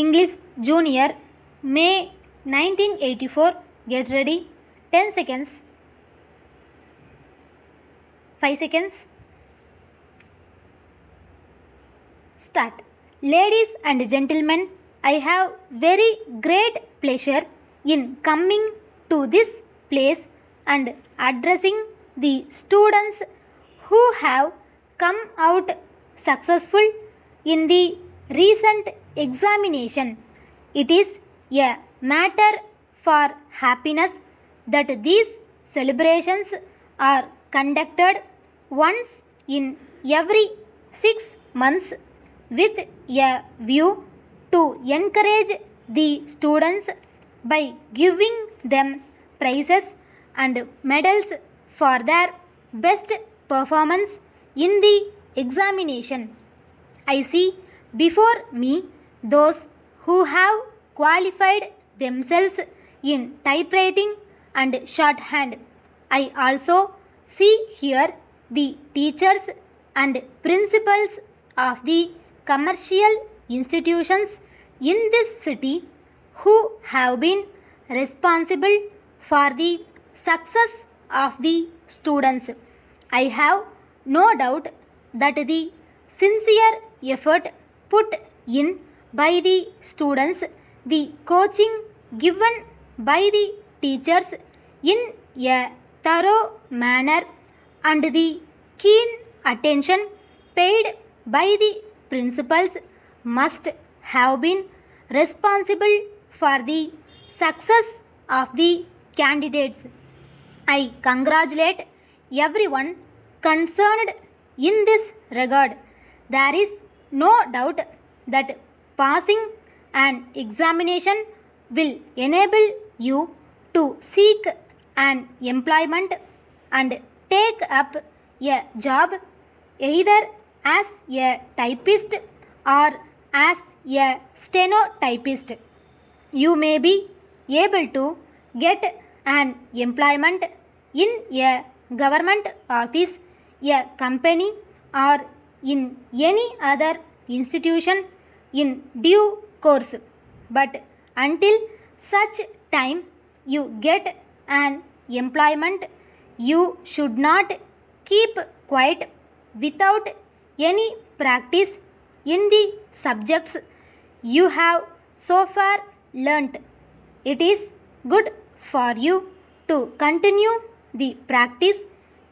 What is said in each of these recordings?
English Junior, May 1984. Get ready. 10 seconds. 5 seconds. Start. Ladies and gentlemen, I have very great pleasure in coming to this place and addressing the students who have come out successful in the recent examination. It is a matter for happiness that these celebrations are conducted once in every 6 months with a view to encourage the students by giving them prizes and medals for their best performance in the examination. I see before me those who have qualified themselves in typewriting and shorthand. I also see here the teachers and principals of the commercial institutions in this city who have been responsible for the success of the students. I have no doubt that the sincere effort put in by the students, the coaching given by the teachers in a thorough manner, and the keen attention paid by the principals must have been responsible for the success of the candidates. I congratulate everyone concerned in this regard. There is no doubt that passing an examination will enable you to seek an employment and take up a job either as a typist or as a stenotypist. You may be able to get an employment in a government office, a company, or in any other institution in due course. But until such time you get an employment, you should not keep quiet without any practice in the subjects you have so far learnt. It is good for you to continue the practice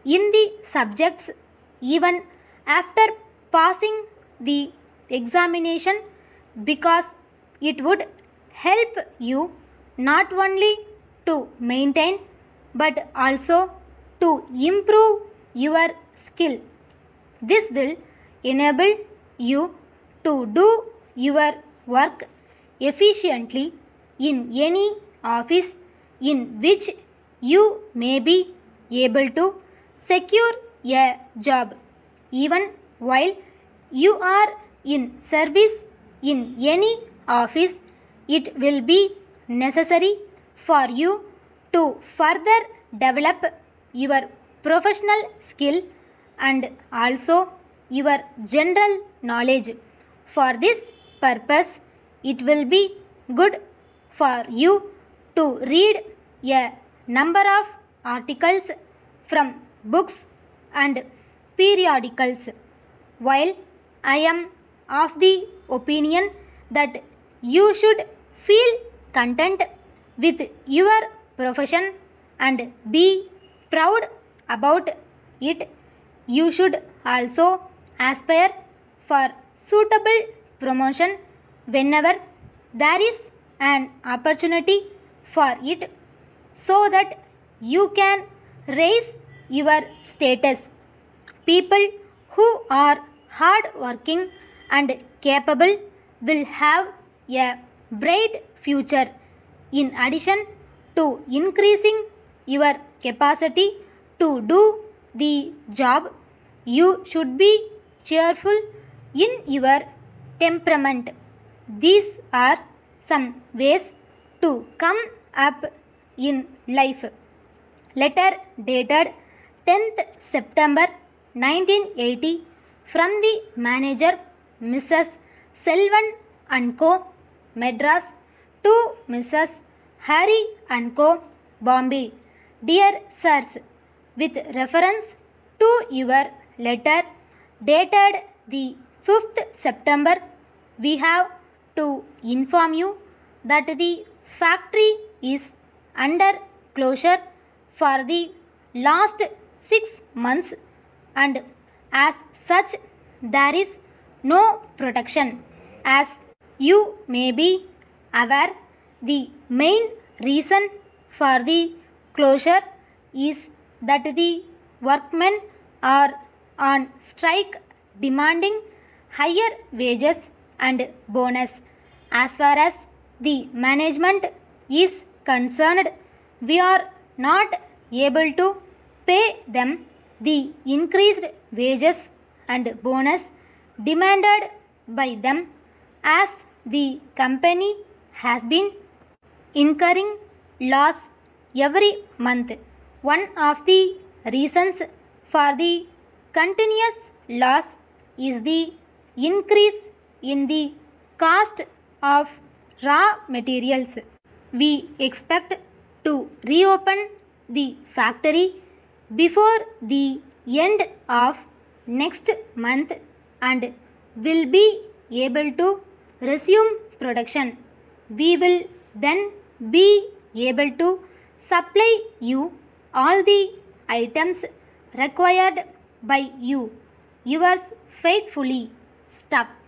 in the subjects even after passing the examination, because it would help you not only to maintain but also to improve your skill. This will enable you to do your work efficiently in any office in which you may be able to secure a job, even while you are in service in any office. It will be necessary for you to further develop your professional skill and also your general knowledge. For this purpose, it will be good for you to read a number of articles from books and periodicals. While I am of the opinion that you should feel content with your profession and be proud about it, you should also aspire for suitable promotion whenever there is an opportunity for it, so that you can raise your status. People who are hard-working and capable will have a bright future. In addition to increasing your capacity to do the job, you should be cheerful in your temperament. These are some ways to come up in life. Letter dated 10th September 1980 from the manager Mrs. Selvan and Co. Madras, to Mrs. Harry and Co., Bombay. Dear Sirs, with reference to your letter dated the 5th September, we have to inform you that the factory is under closure for the last 6 months, and as such there is no protection. As you may be aware, the main reason for the closure is that the workmen are on strike demanding higher wages and bonus. As far as the management is concerned, we are not able to pay them the increased wages and bonus demanded by them, as the company has been incurring loss every month. One of the reasons for the continuous loss is the increase in the cost of raw materials. We expect to reopen the factory before the end of next month and will be able to resume production. We will then be able to supply you all the items required by you. Yours faithfully, Stubb.